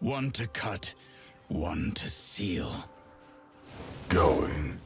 One to cut, one to seal. Going.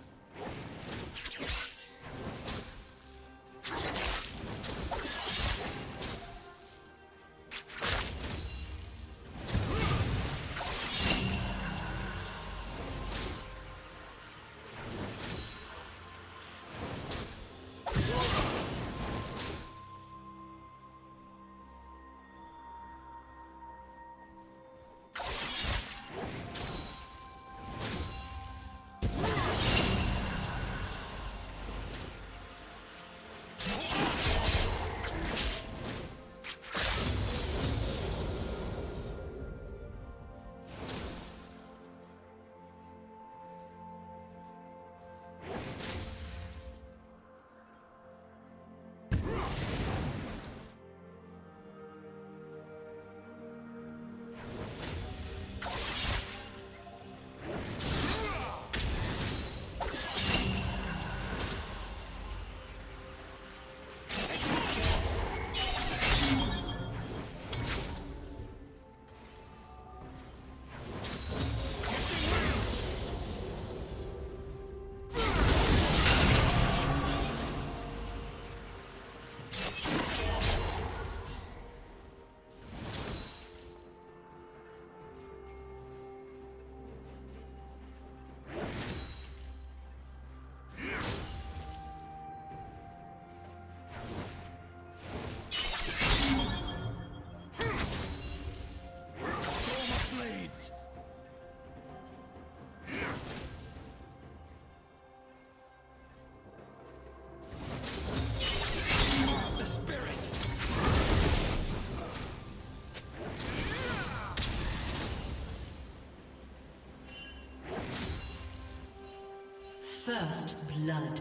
First blood.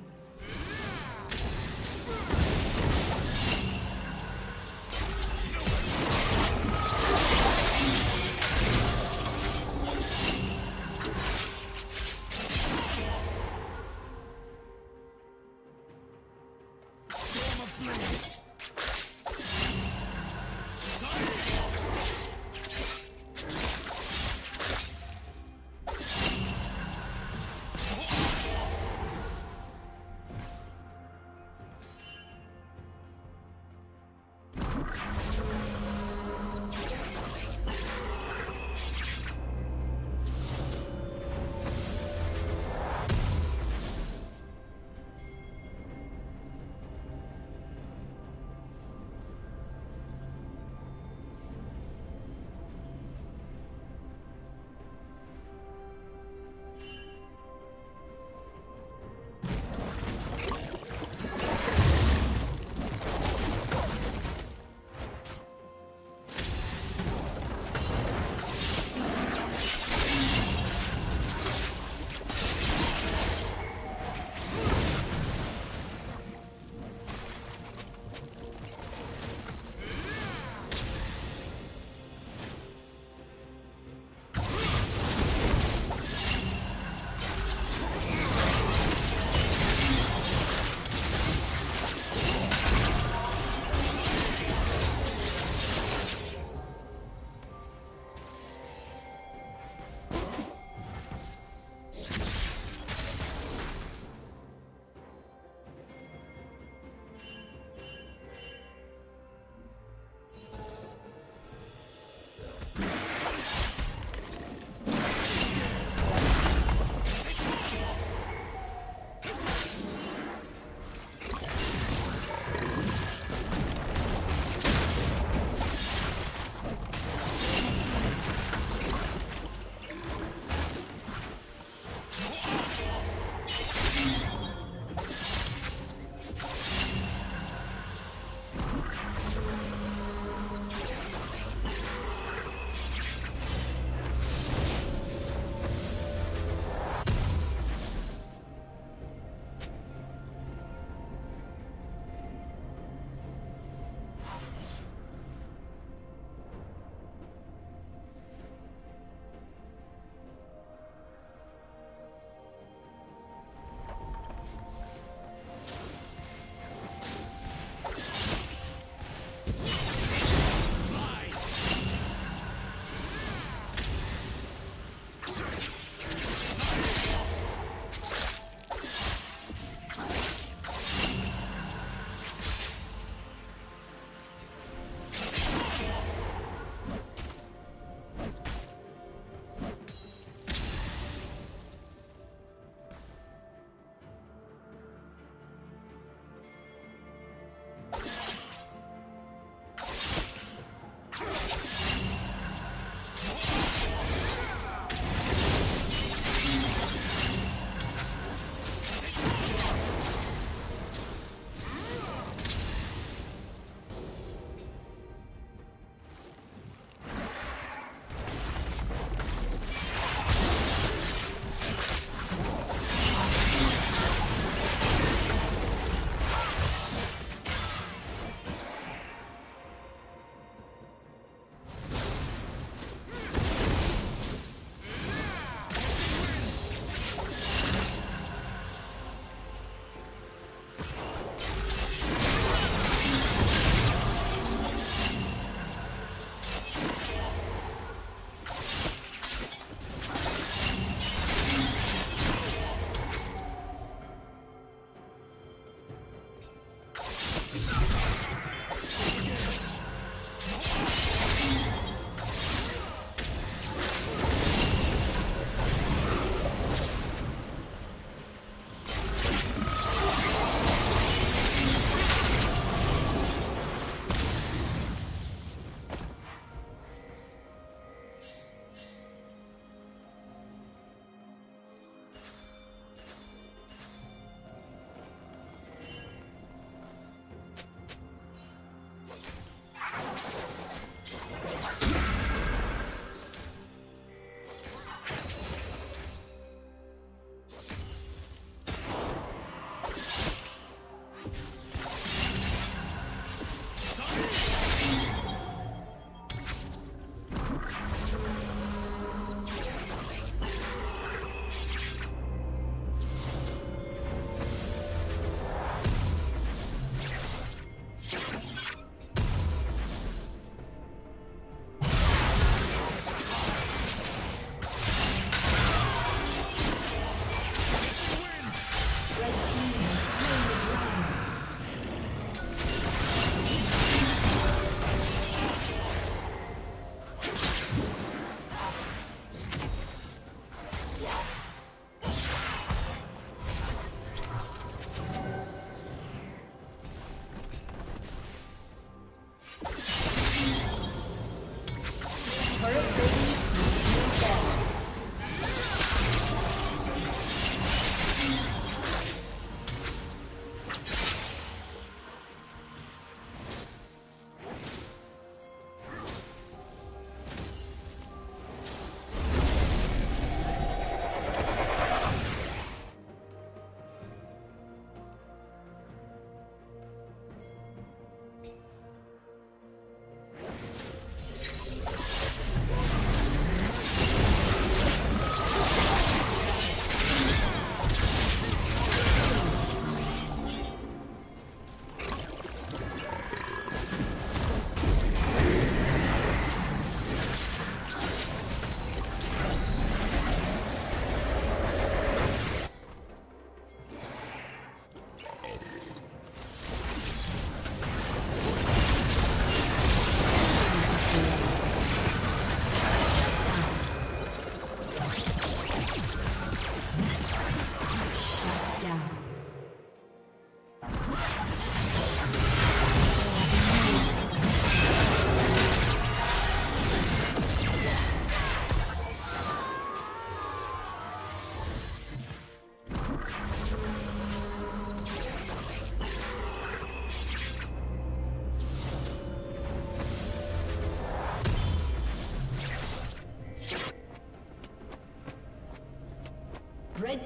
Red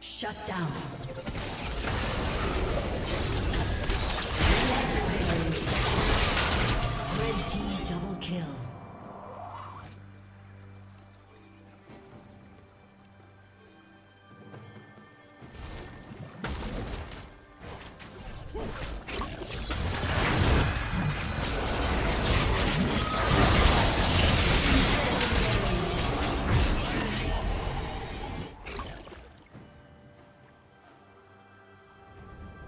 Shut down. Red team double kill.